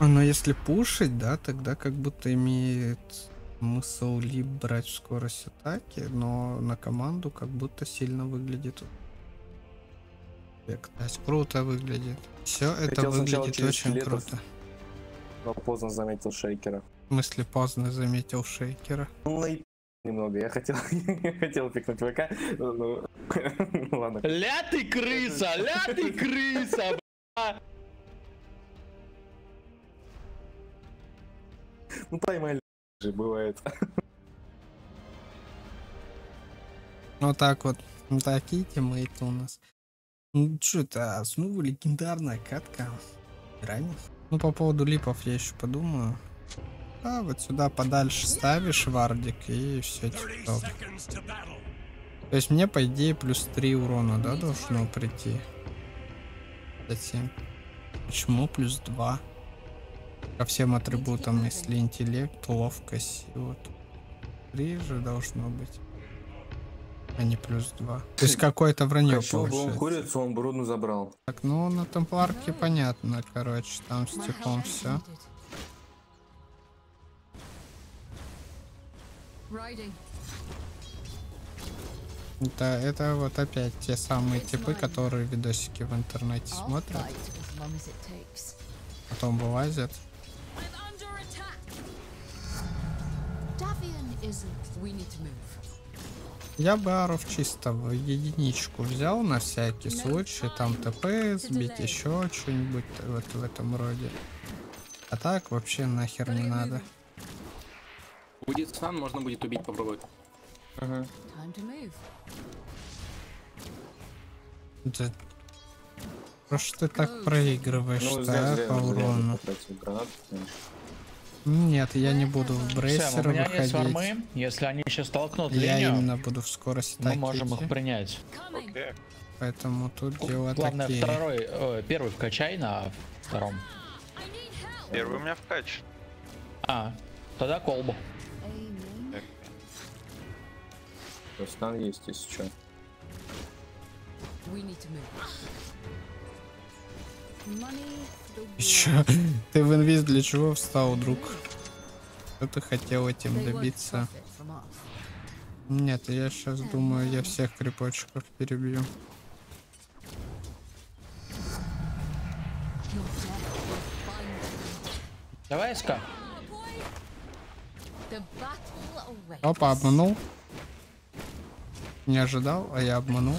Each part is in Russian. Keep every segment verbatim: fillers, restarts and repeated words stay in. Но если пушить, да, тогда как будто имеет смысл либо брать скорость атаки, но на команду как будто сильно выглядит. Круто выглядит. Все это выглядит очень круто. Но поздно заметил шейкера. В смысле поздно заметил шейкера? Ну и немного. Я хотел, я хотел пикнуть ВК. Ну, ладно. Ля ты крыса, ля ты крыса, бля. Ну поймали же бывает. Вот так вот. Такие тиммейты у нас. Ну что-то снова легендарная катка. Ранее. Ну по поводу липов я еще подумаю. А вот сюда подальше ставишь вардик и все. То есть мне по идее плюс три урона, да, должно прийти. Затем. Почему плюс два? Ко всем атрибутам, если интеллект, ловкость, и вот три же должно быть. А не плюс два. То есть какое-то вранье а получается. Он курицу, он бруну забрал. Так, ну на темпларке понятно, короче, там с типом все. Да, это вот опять те самые типы, которые видосики в интернете смотрят. Потом вылазят. Я бы аров чисто в единичку взял на всякий случай, там ТП сбить, еще что-нибудь вот в этом роде. А так вообще нахер не надо. Будет сан, можно будет убить, попробовать. Ага. Да. Про что ты так проигрываешь, ну, да, по урону? Нет, я не буду в брейсер выходить. Армы, если они еще столкнут я линию, именно буду в скорости атаки. Мы можем их принять. Okay. Поэтому тут дело главное, такие. Главное, второй, первый вкачай на втором. Первый у меня вкач. А, тогда колбу. Стан есть, если что. Еще ты в инвиз для чего встал, друг? Что ты хотел этим добиться? Нет, я сейчас думаю, я всех крепочков перебью. Давай, ска. Опа, обманул. Не ожидал, а я обманул.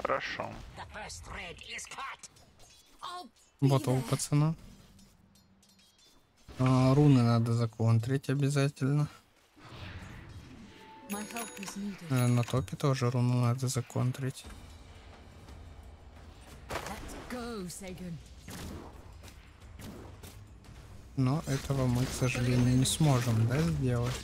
Хорошо. Ботов, пацана. А, руны надо законтрить обязательно. А, на топе тоже руну надо законтрить. Но этого мы, к сожалению, не сможем, да, сделать.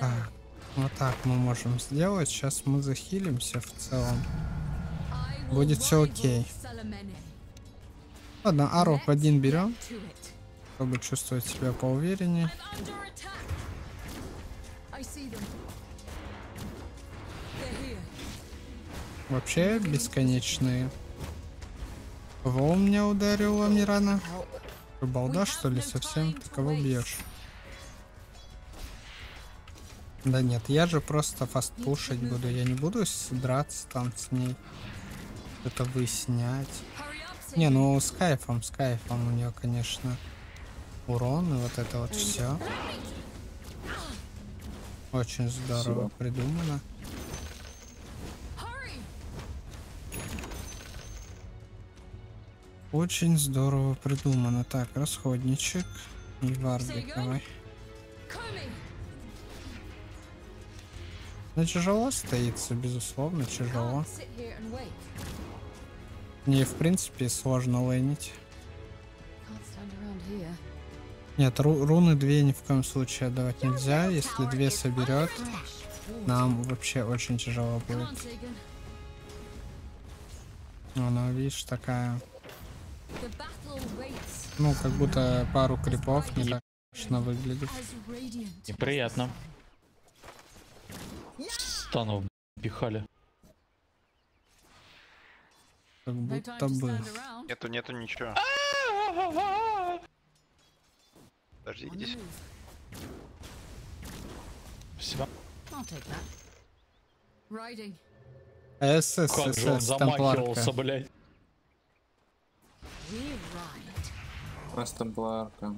Так, вот так мы можем сделать. Сейчас мы захилимся в целом. Будет все окей. Ладно, арок один берем, чтобы чувствовать себя поувереннее. Вообще бесконечные. Кого у меня ударила Мирана? Ты балда что ли совсем? Ты кого бьешь? Да нет, я же просто фастпушить буду, я не буду драться там с ней, это выяснять. Не, ну с кайфом, с кайфом у нее, конечно, урон и вот это вот все. Очень здорово придумано. Очень здорово придумано. Так, расходничек и вардик, давай. Ну тяжело стоится, безусловно, тяжело. Мне в принципе сложно лейнить. Нет, ру руны две ни в коем случае отдавать нельзя. Если две соберет, нам вообще очень тяжело будет. Она, видишь, такая. Ну, как будто пару крипов не так страшно выглядит. Неприятно. станов пихали. Как будто бы. Нету, нету ничего. Подожди, иди. Спасибо. СС, как же он замахивался, блядь. У нас тампларка.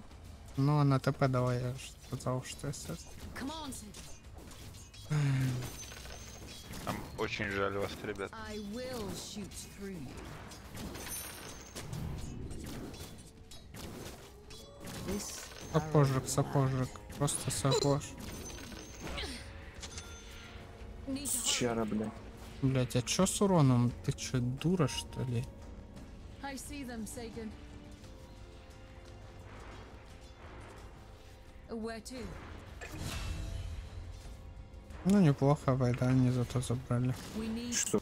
Ну, на ТП давай, я сказал, что СС. Нам очень жаль вас, ребят. Сапожик, сапожик, просто сапож. Чара, блядь. Блядь, а чё с уроном? Ты чё, дура, что ли? Ну, неплохо, вайда, они зато забрали. Что?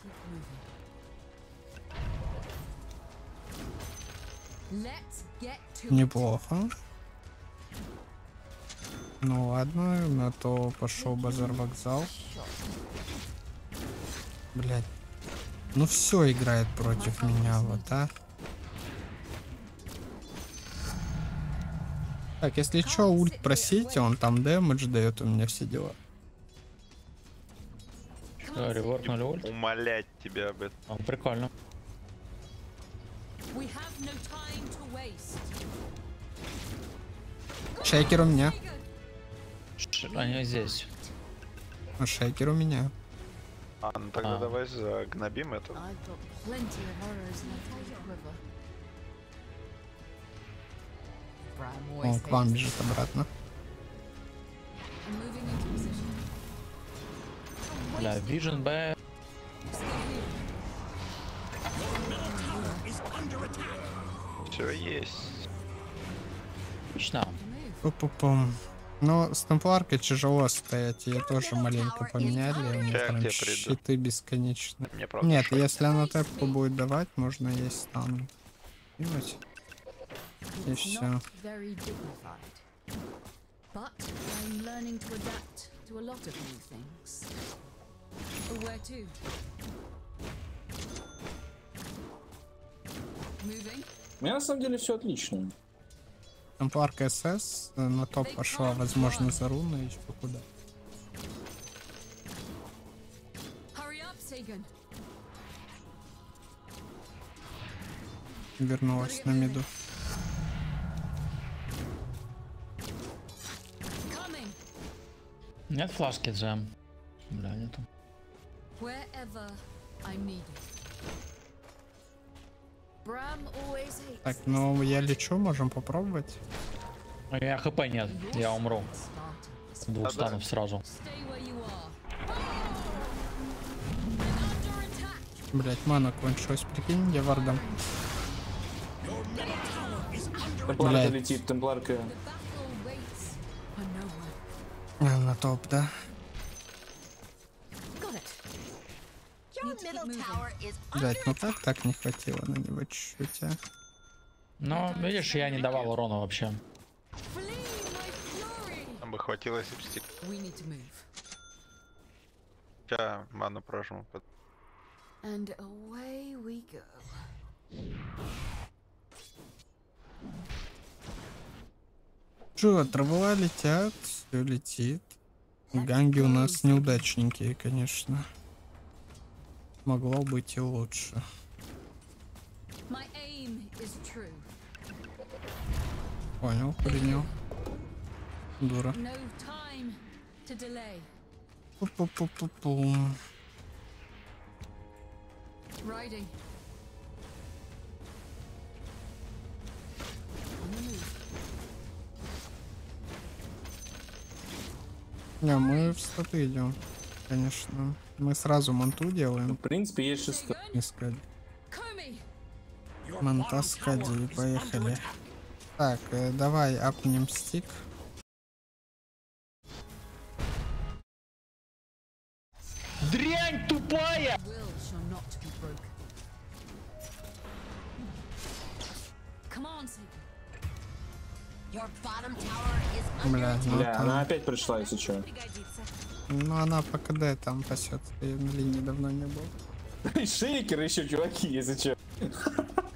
Неплохо. Ну ладно, на то пошел базар вокзал. Блять. Ну все играет против меня, вот, а. Так, если чё, ульт просите, он там дэмэдж дает, у меня все дела. Да, реворд на ульт. Умолять тебя об этом. А, прикольно. Шейкер у меня. Они здесь. А шейкер у меня. А, ну тогда а. давай загнобим это. Он к вам бежит обратно. Бля, Vision Б. Все есть. Что? Пу-пу-пум. Но с тампларкой тяжело стоять, ее тоже маленько поменяли, у меня я там щиты бесконечные. Нет, шо? Если она тэпку будет давать, можно ей стану. И, вот. И все. У меня на самом деле все отлично. Тампларка СС на топ пошла, возможно, за руну и что куда. Вернулась на миду. Нет флажки, Джем. Бля, нету. Так, ну я лечу, можем попробовать. У меня хп нет, я умру. Двух станов сразу. Блять, мана кончилась, прикинь, я вардом. Темпларка летит, темпларка. На топ, да? Блять, ну так, так не хватило на него чуть-чуть, а. Ну, видишь, я не давал урона вообще. Нам бы хватило сипстик. Сейчас ману прожму. Че, травла летят, все летит. Ганги у нас неудачненькие, конечно. Могло быть и лучше. Понял, принял. Дура. Пу-пу-пу-пу-пу. Не, мы в статы идем. Конечно. Мы сразу манту делаем. Ну, в принципе, есть шестой. Манта скади, поехали. Так, э, давай апнем стик. Дрянь тупая! Бля, ну, бля, она опять пришла, если что. Ну она по КД там пасет, ее на линии давно не было. Шейкеры еще, чуваки, если че.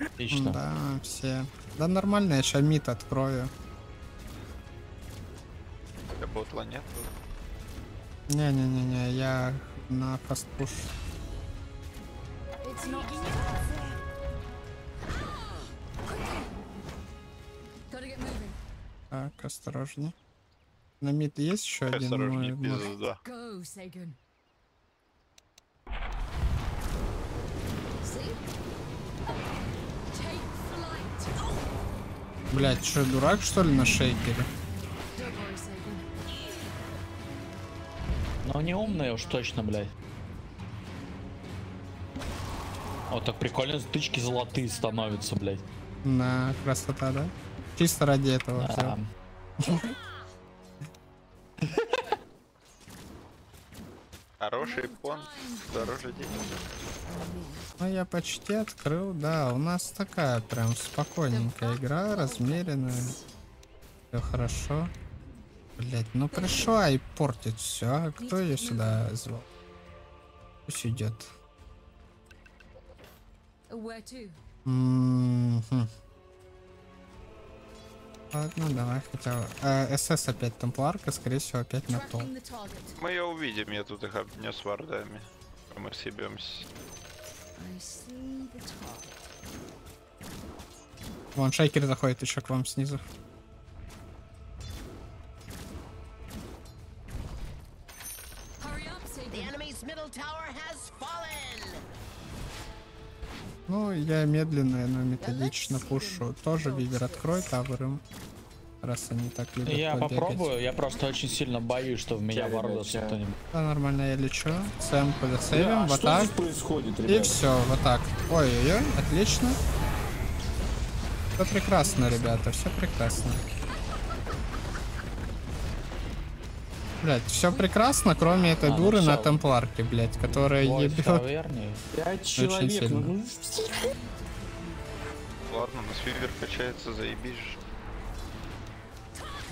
Отлично. Да, все. Да нормально, я шамит открою. У тебя ботла нет? Не-не-не-не, я на фастпуш. Так, осторожнее. На мид есть еще один? Осторожнее, пизда. Блять, что, дурак что ли на шейкере? Ну не умные уж точно, блять. Вот так прикольно, стычки золотые становятся, блять. На красота, да? Чисто ради этого. Да. Хороший понт, дороже денег. Ну я почти открыл, да. У нас такая прям спокойненькая игра, размеренная. Все хорошо. Блять, ну пришла и портит все. А кто ее сюда звал? Пусть идет. М-м-м. Ладно, давай хотя бы. А, СС опять тампларка, скорее всего, опять на топ. Мы ее увидим, я тут их обнес вардами. Мы съебемся. Вон шайкер заходит еще к вам снизу. Ну, я медленно, но методично пушу. Тоже вивер открой, тавер, раз они так любят. Я побегать. Попробую, я просто очень сильно боюсь, что в меня ворвется кто-нибудь. Да, нормально, я лечу. Сэм подсейвим, да, в атак. И все, в атак. Ой-ой-ой, отлично. Все прекрасно, ребята, все прекрасно. Блять, все прекрасно, кроме этой а, дуры ну, на темпларке, блять, которая ебет. Очень сильно. Ну, ладно, на свивер качается, заебись.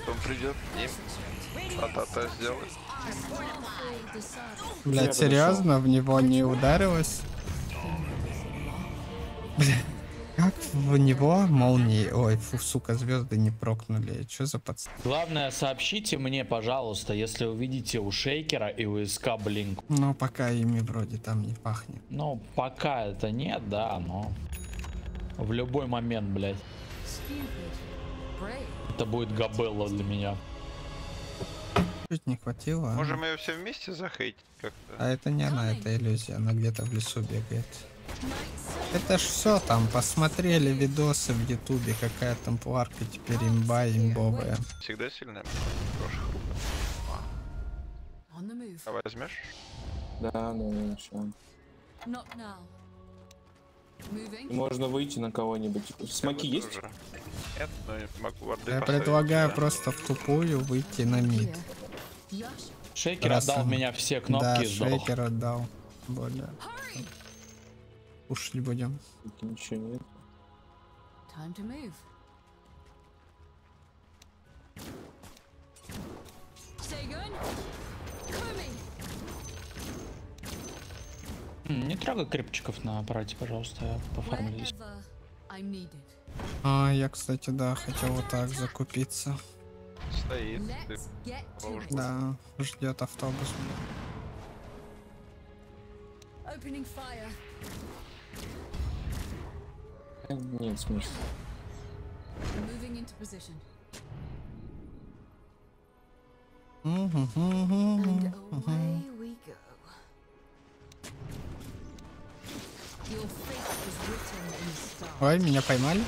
Кто придет и ата-та сделает. Блять, серьезно, в него не ударилось? Блять, как в него молнии? Ой, фу, сука, звезды не прокнули. Что за пацан? Главное, сообщите мне, пожалуйста, если увидите у шейкера и у СК блинк. Ну, пока ими вроде там не пахнет. Ну, пока это нет, да, но... В любой момент, блядь. Это будет габелла для меня. Чуть не хватило. Можем ее все вместе захейтить как-то. А это не она, это иллюзия. Она где-то в лесу бегает. Это ж все там, посмотрели видосы в ютубе, какая тампларка теперь имба имбовая. Всегда сильная. А возьмешь? Да, да, да, да. Можно выйти на кого-нибудь. Смоки есть? Тоже. Нет, но я могу. Я предлагаю, да, просто в тупую выйти на мид. Шейкер раз отдал он... меня все кнопки. Да, шейкер отдал. Более. Ушли будем. Ничего нет. Не трогай крепчиков на аппарате, пожалуйста, пофармлюсь. А, я, кстати, да, хотел вот так закупиться. Стоит. Да, ждет автобус. Нет смысла. Ой, меня поймали.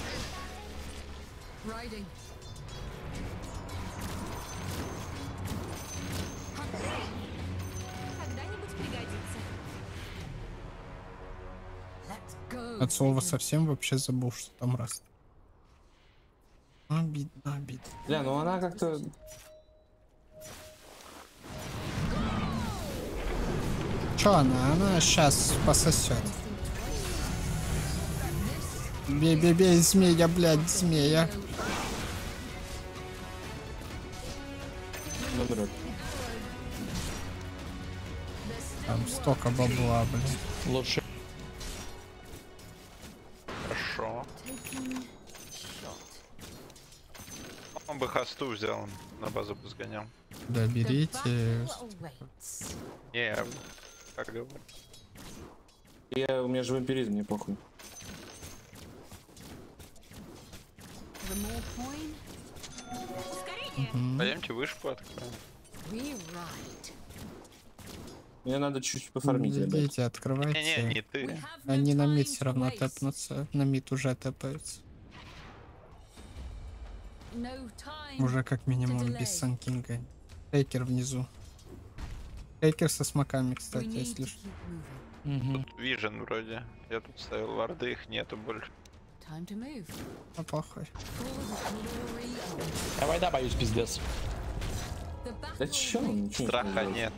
От слова совсем вообще забыл, что там раз. Обидно, обидно. Бля, ну она как-то... Чё она? Она сейчас пососет. Бей-бей-бей, змея, блядь, змея. Там столько бабла, блин. Лучше. Хорошо. Он бы хосту взял, на базу бы сгонял. Да, берите. Не, как говорю. Я, у меня же вампиризм, мне похуй. Угу. Пойдемте вышку откроем. Мне надо чуть-чуть пофармить. Идите, открывайте. Не, не, не ты. Они на мид все равно тэпнутся. На мид уже тэпаются. Уже как минимум без санкинга. Тейкер внизу. Тейкер со смоками, кстати, если что. Угу. Тут вижен вроде. Я тут ставил варды, их нету больше. А похуй. Давай, да, боюсь, пиздец. Да чё? Страха нет.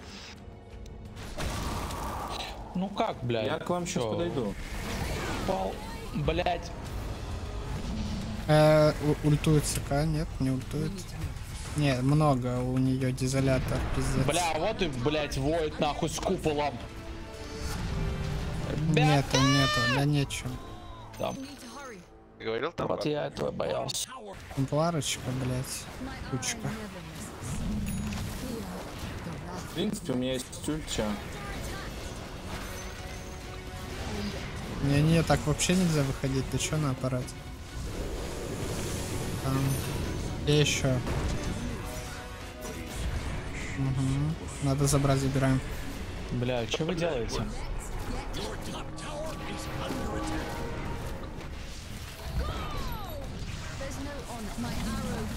Ну как, блядь? Я к вам сейчас подойду. Пол, блядь. Э, ультует СК, нет, не ультует. Не, много у нее дизолятор, пиздец. Бля, вот и, блядь, воет нахуй с куполом. Нету, нету, да нечем. Там. Ты говорил там? Вот я этого боялся. Тампларочка, блядь, кучка. В принципе, у меня есть тюльча. Не-не, так вообще нельзя выходить, ты чё на аппарат? Там. И еще. Угу. Надо забрать, забираем. Бля, что вы делаете?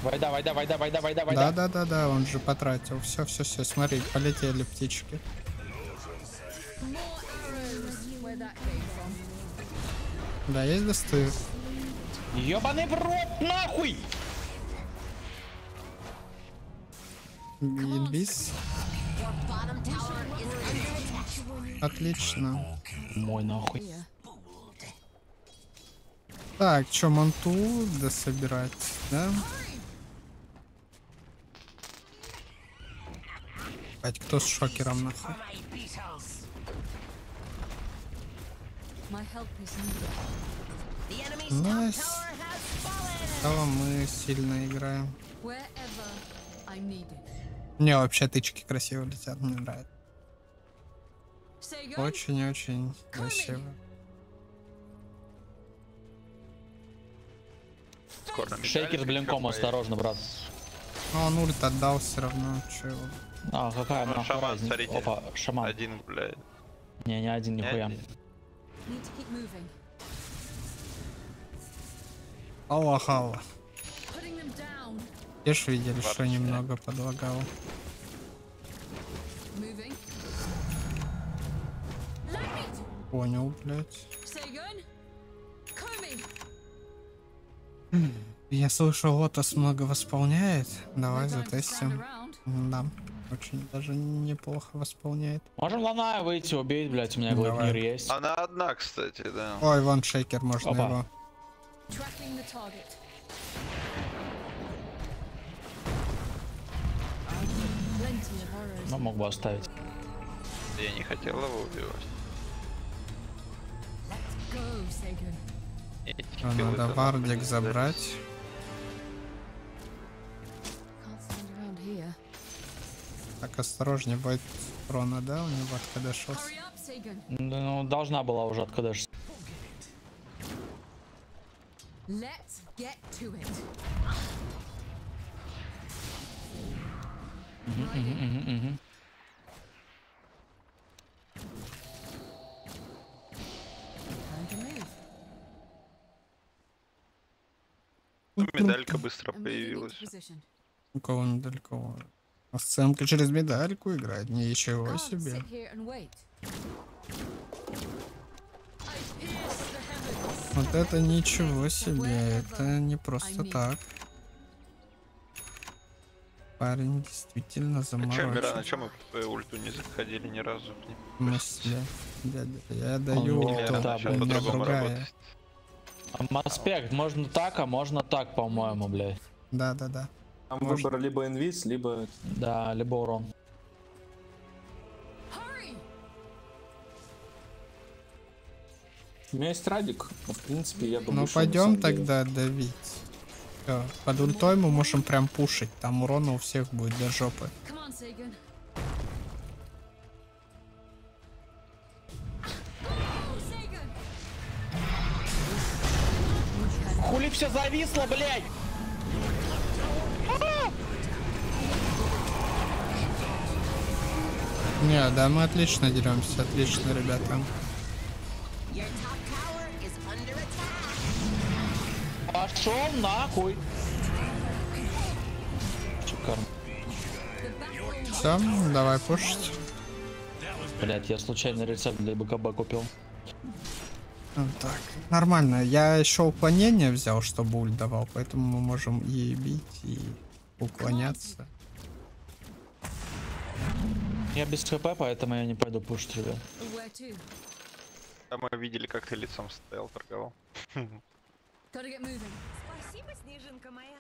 Вай, давай, давай, давай, давай, давай. Да, да, да, да, он же потратил. Все, все, все, смотри, полетели птички. Да, есть досты. Ёбаный в рот, нахуй! Инвиз. Отлично. Мой нахуй. Так, чё, манту дособирать, да? Блять, кто с шокером, нахуй? Найс. Стало, мы сильно играем. Мне вообще тычки красиво летят, мне нравится. Очень-очень красиво. Шейкер, блин, ком, осторожно, брат. Ну он ульт отдал все равно, че его. А, какая ну, шаман, смотрите. Опа, шаман. Один, блядь. Не, не один, нихуя. Аллах, аллах. Те ж видели, Парк, что немного нет. Подлагало. Понял, блядь. Я слышу, Лотос много восполняет. Давай затестим. Да, очень даже неплохо восполняет. Можем Лана выйти убить, блядь, у меня главнир есть. Она одна, кстати, да. Ой, вон шейкер, можно Опа. его. Ну, мог бы оставить. Я не хотел его убивать. Надо вардик забрать. Так, осторожнее, будет прона, да, у него откадашился? Ну, должна была уже откадашиться. Let's get to it. Медалька быстро появилась. У кого медалька? Сценка через медальку играет. Ничего себе. Вот это ничего себе, это не просто так. Парень действительно заморочен. А чё, Мирана, чё мы в твою ульту не заходили ни разу? В мысли. Я, я даю ульту, да, у меня другая. Маспект, можно так, а можно так, по-моему, блядь. Да, да, да. Там можно... выбор либо инвиз, либо... Да, либо урон. У меня есть радик, но в принципе я думаю, ну пойдем тогда давить. Все, под ультой мы можем прям пушить, там урона у всех будет до жопы. Хули все зависло, блядь! Не, да мы отлично деремся, отлично, ребята. Пошел нахуй. Шикарно. Все, давай пушить. Блять, я случайно рецепт для быкаба купил. Ну, так, нормально. Я еще уклонение взял, чтобы ульт давал, поэтому мы можем и бить, и уклоняться. Я без хп, поэтому я не пойду пушить, ребят. Да, мы видели, как ты лицом стоял, торговал. Спасибо, снежинка моя.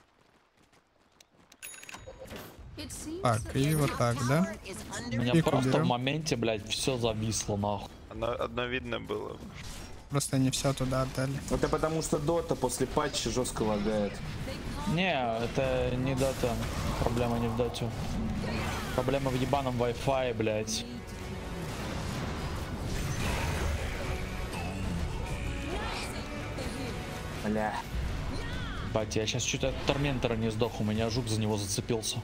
Так, и вот так, да? У меня просто уберем. В моменте, блядь, все зависло, нахуй. Одно, одно видно было. Просто не все туда отдали. Это потому что дота после патча жестко лагает. Не, это не дота. Проблема не в доте. Проблема в ебаном Wi-Fi, блядь. Бля. Батя, я сейчас чуть от торментора не сдох, у меня жук за него зацепился.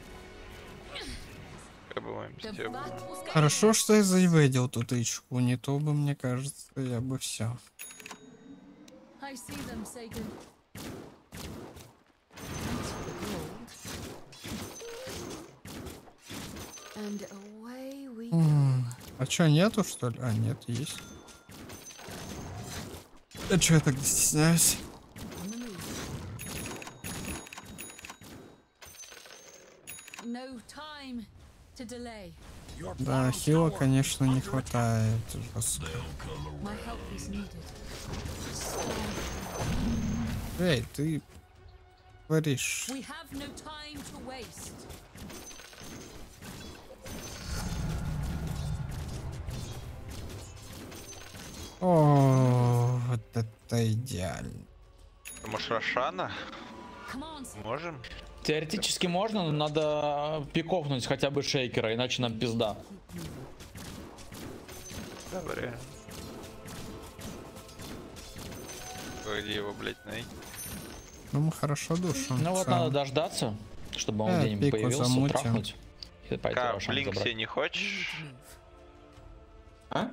Хорошо, что я заявил ту тычку, не то бы, мне кажется, я бы все. А чё, нету, что ли? А, нет, есть. А чё я так стесняюсь? Да, хила, конечно, не хватает. Эй, ты говоришь. О, вот это идеально. Может, Рошана? Можем? Теоретически можно, но надо пикофнуть хотя бы шейкера, иначе нам пизда. Добре. Где его, блять, найти? Ну мы хорошо душим. Ну вот надо дождаться, чтобы он где-нибудь появился, трахнуть. Ка, блинк себе не хочешь? А?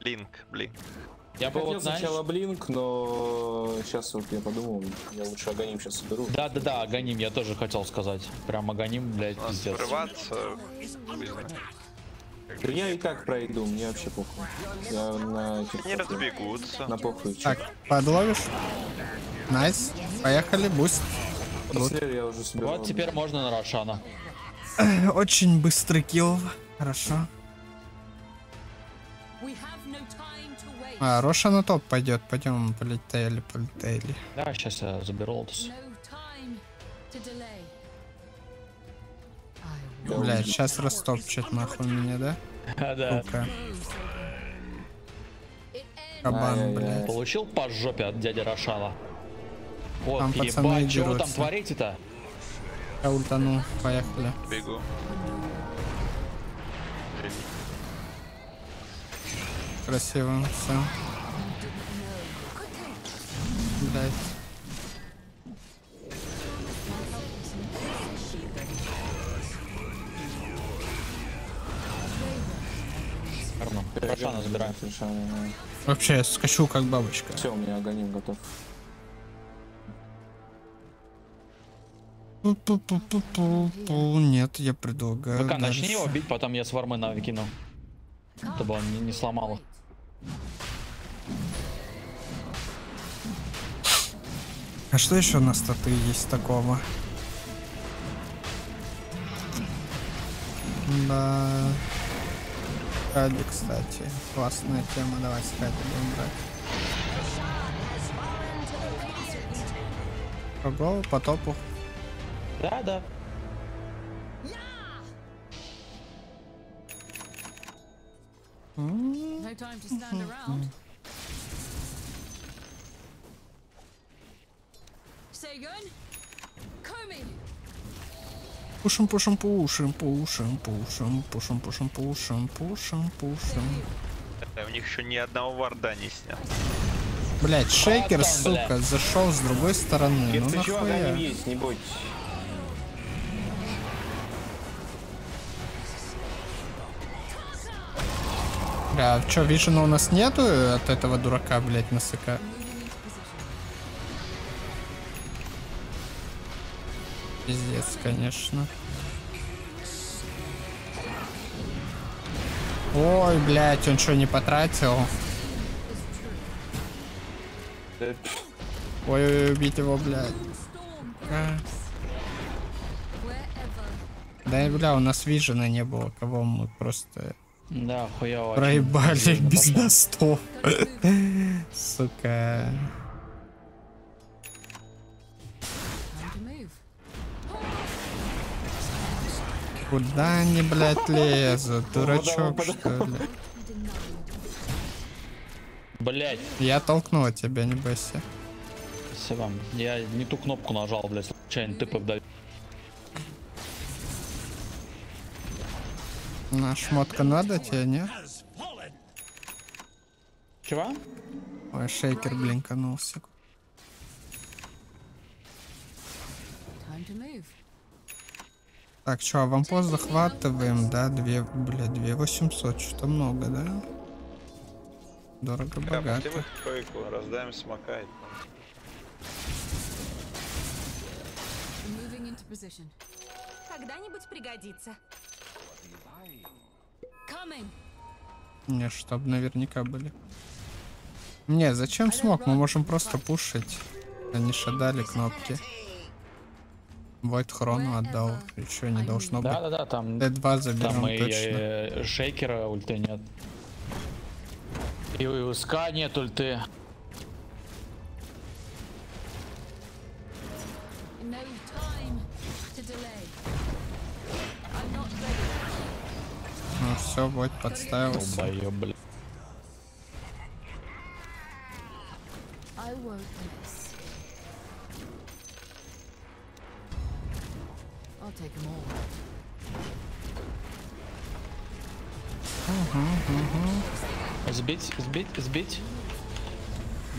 Блинк, блин. Я, я бы хотел вот, знаешь... сначала блинк, но сейчас вот я подумал, я лучше аганим сейчас соберу. Да, да, да, аганим, я тоже хотел сказать. Прям аганим, блядь, пиздец. Я и так пройду, мне вообще похуй. Я на... Не разбегутся. На похуй. Так, подловишь? Найс, поехали, буст. Вот, я уже вот теперь можно на Рошана. Очень быстрый килл, хорошо. А, Роша на топ пойдет, пойдем, полетели, полетели. Да, сейчас я заберу. Бля, сейчас растопчет нахуй меня, да? А, да. Кабан, бля. Получил по жопе от дяди Рошана. Вот, там пацаны дерутся. Чего там творите-то? Я ультанул, поехали. Бегу. Красиво, все. Блять. Рошана забираем. Вообще, я скачу как бабочка. Все, у меня аганим готов. Пу-пу-пу-пу-пу. Нет, я предлагаю. Ну-ка, начни его бить, потом я свармы навыкину. Чтобы он не, не сломал. А что еще на статы есть такого? Да. Хайди, кстати. Классная тема. Давай с хайди будем брать. Ого, по топу. Да, да. Пушим, пушим, пушим, пушим, пушим, пушим, пушим, пушим, пушим, пушим. У них еще ни одного варда не снят. Блять, шейкер, а там, сука, блядь, зашел с другой стороны. Кир, ну ты чего, да, не есть, не будь. Бля, чё, вижена у нас нету от этого дурака, блять, насыка? Пиздец, конечно. Ой, блять, он что, не потратил? Ой, ой, убить его, блядь. А. Да, бля, у нас вижена не было, кого мы просто... Да, хуёво. Проебали без достов. Сука. Куда они, блядь, лезут? Дурачок, что ли? Блять. Я толкнул тебя, не бойся. Спасибо. Я не ту кнопку нажал, блядь, случайно ты поддал. На шмотка надо тебе, не? Чего? Ой, шейкер, блин, канулся. Так, чё, а вам пост захватываем, да? Две, бля, две восемьсот, что-то много, да? Дорого, да, богато. Тройку, раздаем, смакает. Когда-нибудь пригодится. Не, чтоб наверняка были. Не, зачем смог? Мы можем просто пушить. Они шадали кнопки. Войд хрону отдал. Еще не должно быть. Да-да-да, там Д два заберем, там и, точно. И, и, шейкера ульты нет. И у СК нет ульты. Ну все, вот подставился. Долбоё, блин. Угу, угу. Сбить, сбить, сбить.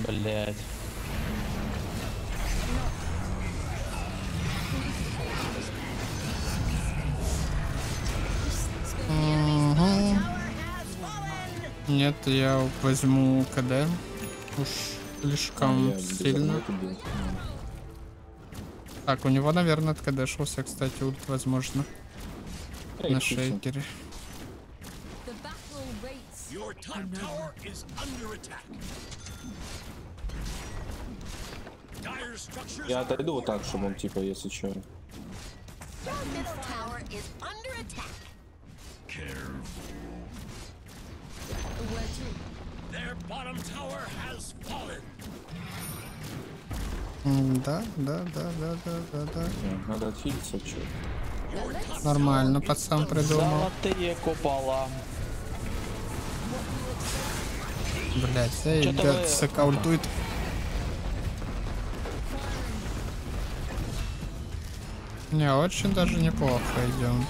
Блять. Нет, я возьму КД. Уж слишком а, сильно. Так, у него, наверное, от КД шелся, кстати, ульт, возможно. Эй, на пишу. Шейкере. Я отойду вот так, чтобы он, типа, если что. Да, да, да, да, да, да, да. Надо отфилиться, чё. Нормально, пацан придумал. Золотые купола. Блять, эй, ребят, СК ультует. Не, очень даже неплохо идем.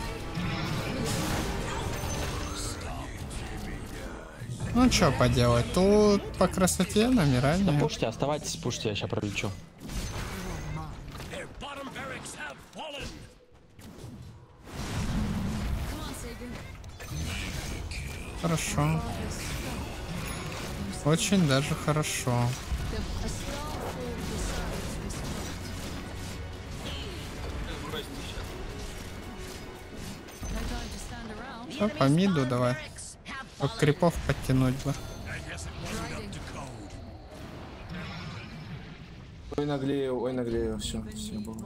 Ну что поделать, тут по красоте номера нет. Да пушьте, оставайтесь, пушьте, я сейчас пролечу. Хорошо. Очень даже хорошо. Что, по миду давай. Как крипов подтянуть бы. Ой, наглею, ой, наглею, все, все было.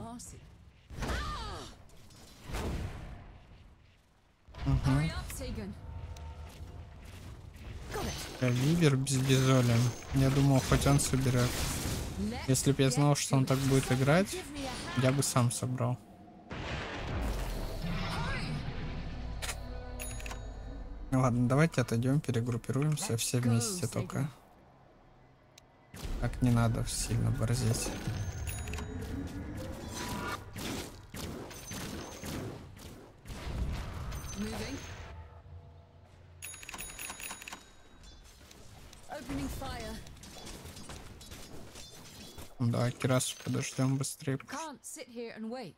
Вибер без безоля. Я думал, хоть он соберет. Если бы я знал, что он так будет играть, я бы сам собрал. Ладно, давайте отойдем, перегруппируемся, все вместе только. Так не надо сильно борзеть. Moving. Opening fire. Да, Кирасу подождем быстрее. Can't sit here and wait.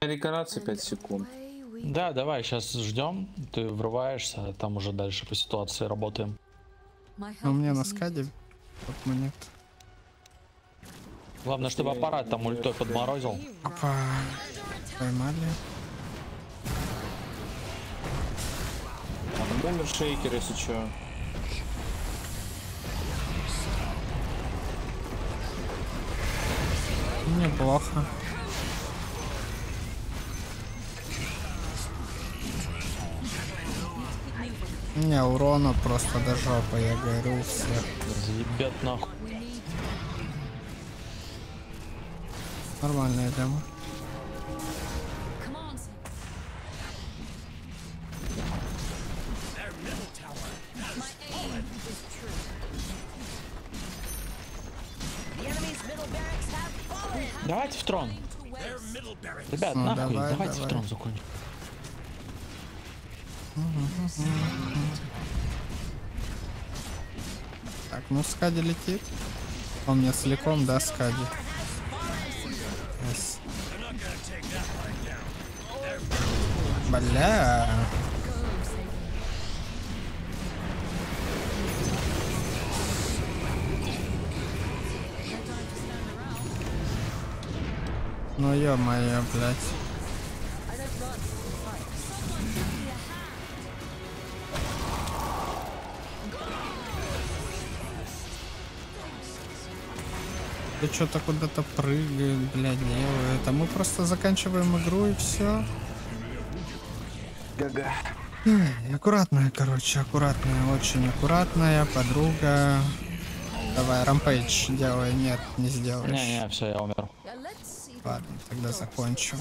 Рекорации пять секунд. Да, давай, сейчас ждем. Ты врываешься, а там уже дальше по ситуации работаем. У меня на скаде вот монет. Главное, чтобы аппарат там ультой подморозил. Опа. Поймали. Бомбер шейкер, если что. Неплохо. Не, урона просто до жопы, я говорю, все. Заебят нахуй. Нормальная тема. Давайте в трон. Ребят, ну, нахуй, давай, давайте давай. В трон закончим. Так, ну скади летит. Он мне целиком, да, скади. Yes. Бля. Ну ё-моё, блядь. Ты что-то куда-то прыгает, блядь, делает. А мы просто заканчиваем игру и все. Гага. Аккуратная, короче, аккуратная, очень аккуратная подруга. Давай, рампейдж делай. Нет, не сделаешь. Не, не, все, я умер. Ладно, тогда закончу.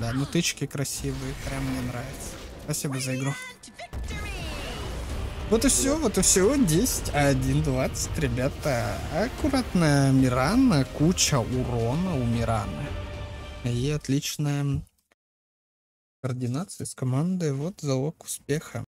Да, ну тычки красивые, прям мне нравится. Спасибо за игру. Вот и все, вот и все, десять, один, двадцать, ребята. Аккуратная Мирана, куча урона у Мираны. И отличная координация с командой, вот залог успеха.